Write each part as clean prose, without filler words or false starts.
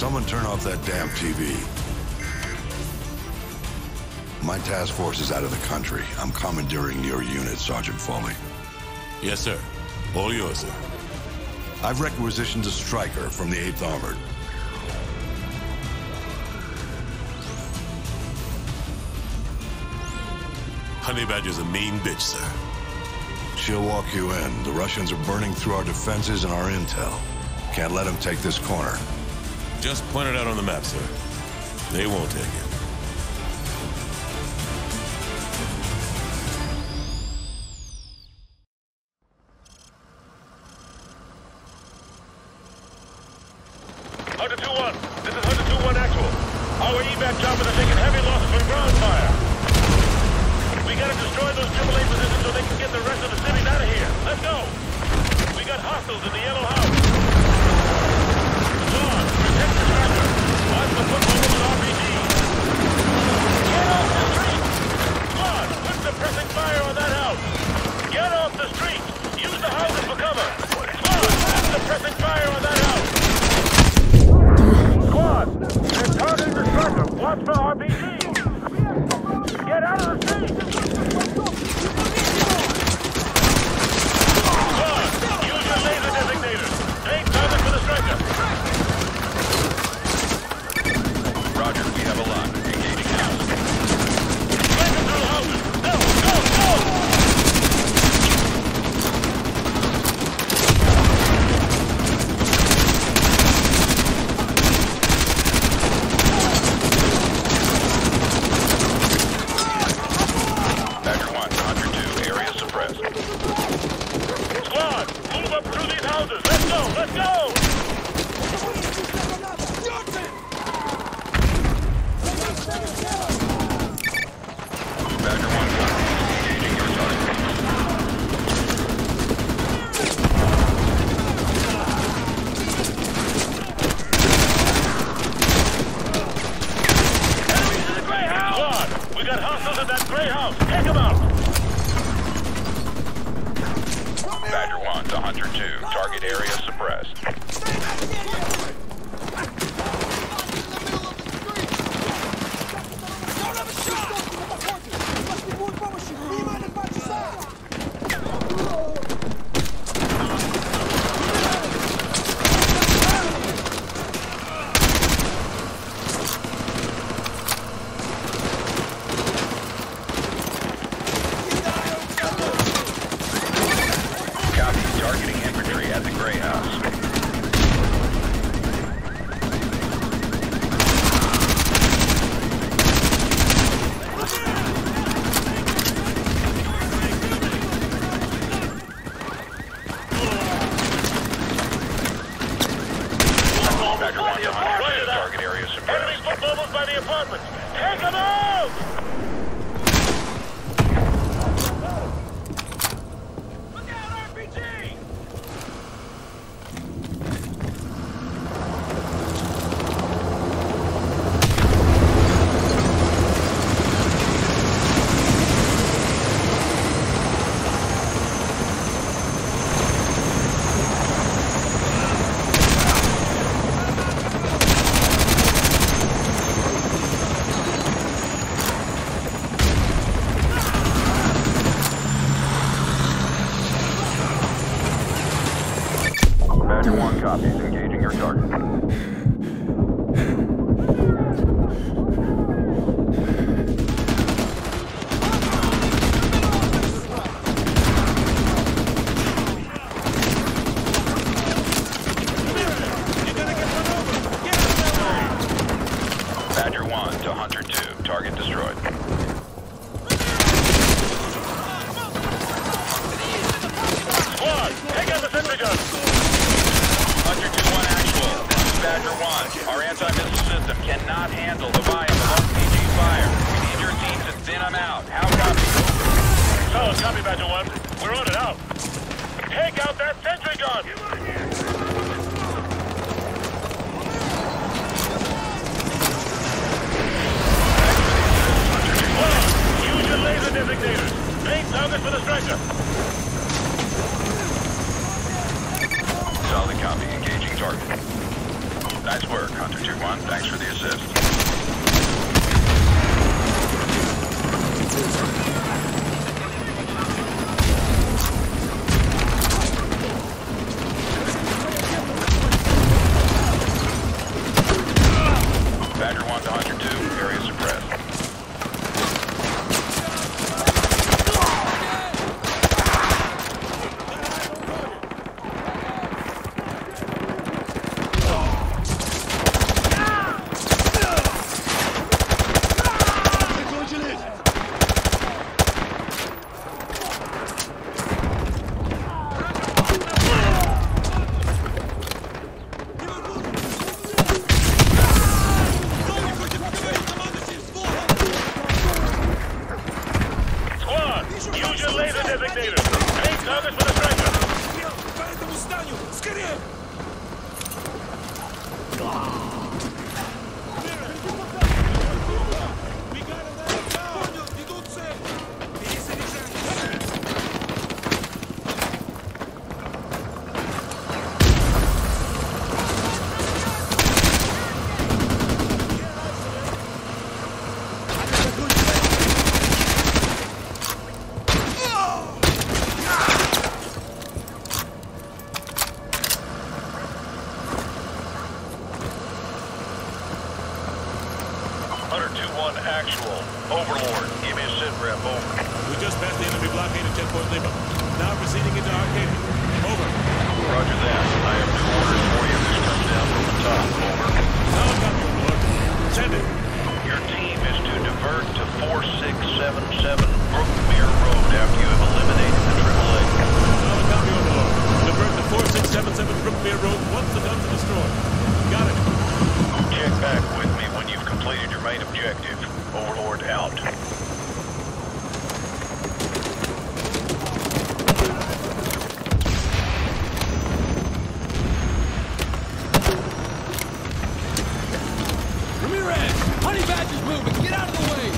Someone turn off that damn TV. My task force is out of the country. I'm commandeering your unit, Sergeant Foley. Yes, sir. All yours, sir. I've requisitioned a striker from the 8th Armored. Honey Badger's a mean bitch, sir. She'll walk you in. The Russians are burning through our defenses and our intel. Can't let them take this corner. Just point it out on the map, sir. They won't take it. Hunter 2-1. This is Hunter 2-1 actual. Our evac choppers are taking heavy losses from ground fire. We gotta destroy those AAA positions so they can get the rest of the cities out of here. Let's go. We got hostiles in the yellow house. John, protect the driver. Watch the football with an RPG. Get off the street. John, put suppressing fire on that house. Get off the street. Use the houses for cover. John, put suppressing fire on that house. They're targeting the striker. Watch for RPG. Get out of the street. Squad, use your laser designator. Take target for the striker. Roger, we have a lot. Engaging now. Break them through the houses. Go, go, Nice work, Hunter 2-1. Thanks for the assist. Actual. Overlord, give me a sit rep, over. We just passed the enemy blockade at checkpoint Lima. Now proceeding into Arcadia. Over. Roger that. I have two orders for you. This comes down from the top, over. No, copy, Lord. Send it. Your team is to divert to 4677 Brookmere Road after you have eliminated the AAA. No, copy, Lord. Divert to 4677 Brookmere Road once the guns are destroyed. Got it. Check back with me when you've completed your main objective. Overlord out. Ramirez! Honey Badger's moving! Get out of the way!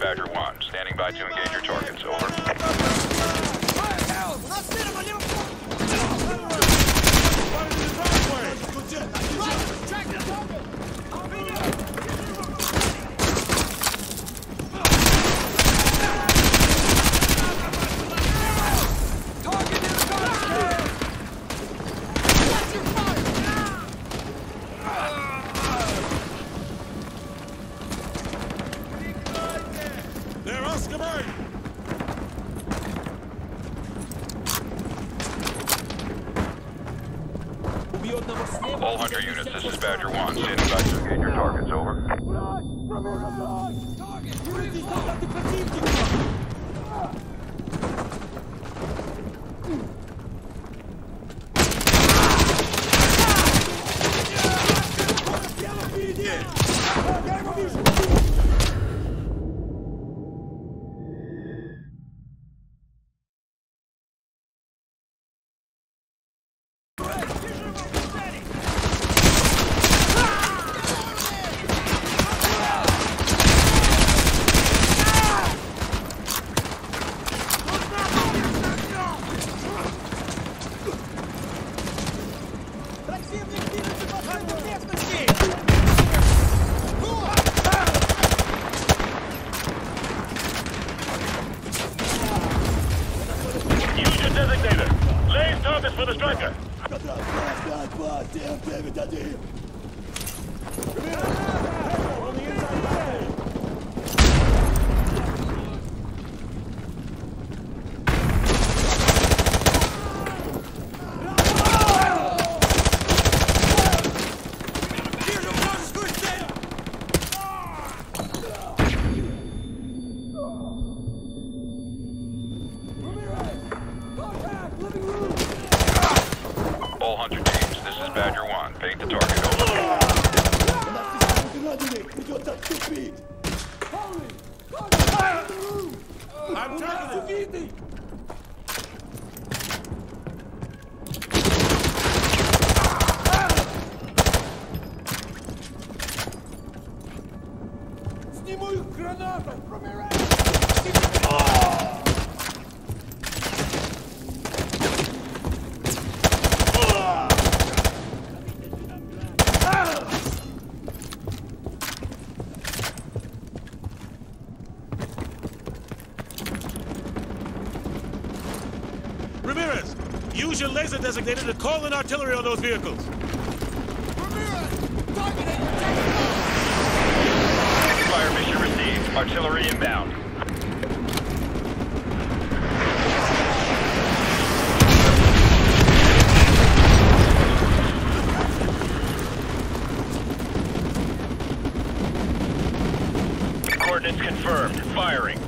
Badger 1, standing by to engage your targets, over. All Hunter units, this is Badger 1. Standing by to engage your targets, over. Ramirez, use your laser designator to call in artillery on those vehicles. Ramirez, targeting! Fire mission received. Artillery inbound. Coordinates confirmed. Firing.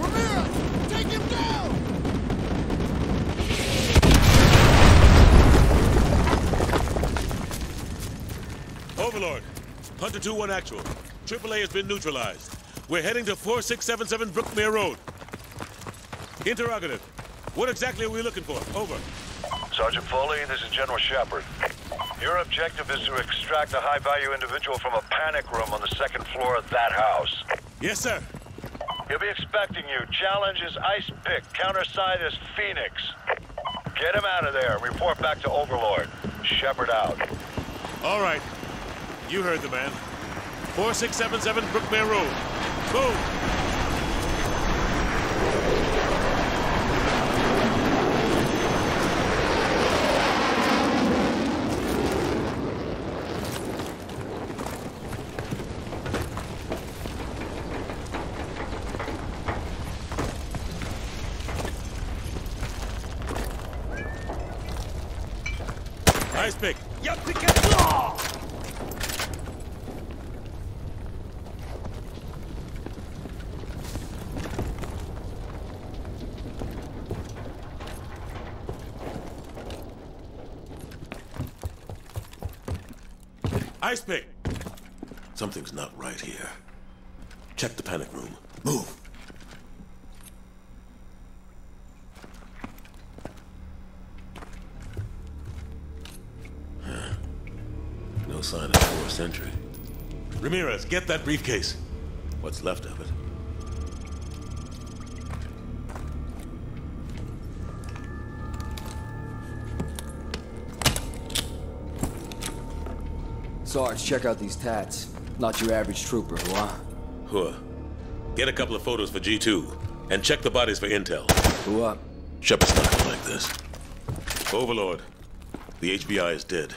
Ramirez, take him down! Overlord. Hunter 2-1 actual. AAA has been neutralized. We're heading to 4677 Brookmere Road. Interrogative. What exactly are we looking for? Over. Sergeant Foley, this is General Shepherd. Your objective is to extract a high-value individual from a panic room on the second floor of that house. Yes, sir. He'll be expecting you. Challenge is Ice Pick. Counterside is Phoenix. Get him out of there. Report back to Overlord. Shepherd out. All right. You heard the man. 4677 Brookmere Road. Move! Nice pick. Yup, pick it. Ice Pick! Something's not right here. Check the panic room. Move! Huh. No sign of forced entry. Ramirez, get that briefcase. What's left of it? Sarge, check out these tats. Not your average trooper, huh? Huh. Get a couple of photos for G2, and check the bodies for intel. Who up? Shepard's not like this. Overlord, the HBI is dead.